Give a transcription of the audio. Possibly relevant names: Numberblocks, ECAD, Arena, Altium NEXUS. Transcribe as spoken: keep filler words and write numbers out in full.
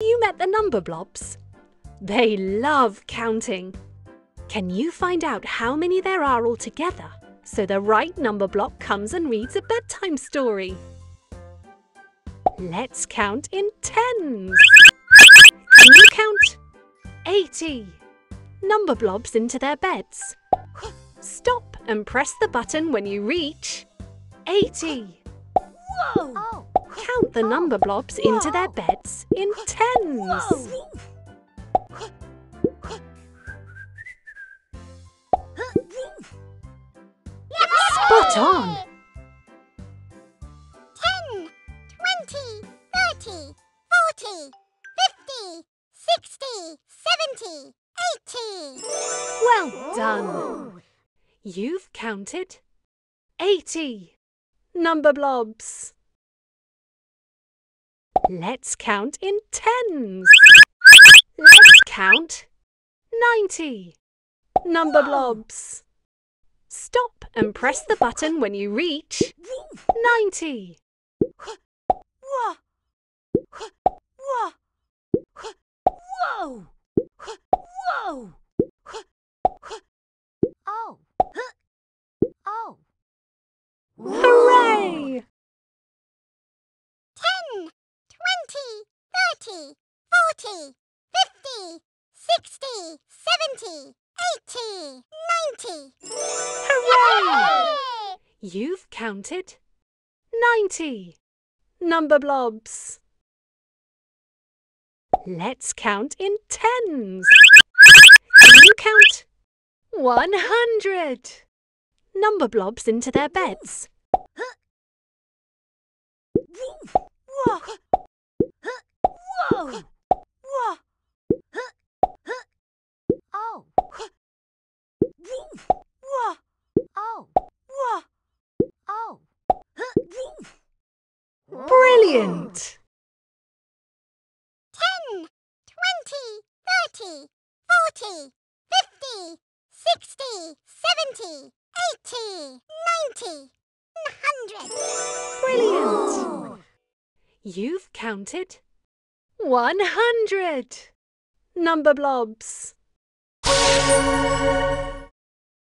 You met the Numberblocks? They love counting. Can you find out how many there are altogether so the right Numberblock comes and reads a bedtime story? Let's count in tens. Can you count eighty Numberblocks into their beds? Stop and press the button when you reach eighty. Whoa! Oh. Count the Numberblocks oh. into their beds in tens. Whoa. Spot on! ten, twenty, thirty, forty, fifty, sixty, seventy, eighty! Well done! Ooh. You've counted eighty Numberblocks. Let's count in tens. Let's count ninety Numberblocks. Stop and press the button when you reach ninety. Whoa! Whoa! Oh! Oh! Hooray! ten, twenty, thirty, forty, fifty, sixty, seventy, eighty, ninety! Hooray! Yay! You've counted ninety Numberblocks. Let's count in tens. Can you count one hundred Numberblocks into their beds? Whoa! Whoa! Brilliant! ten, twenty, thirty, forty, fifty, sixty, seventy, eighty, ninety, one hundred! Brilliant! Ooh. You've counted one hundred Numberblocks.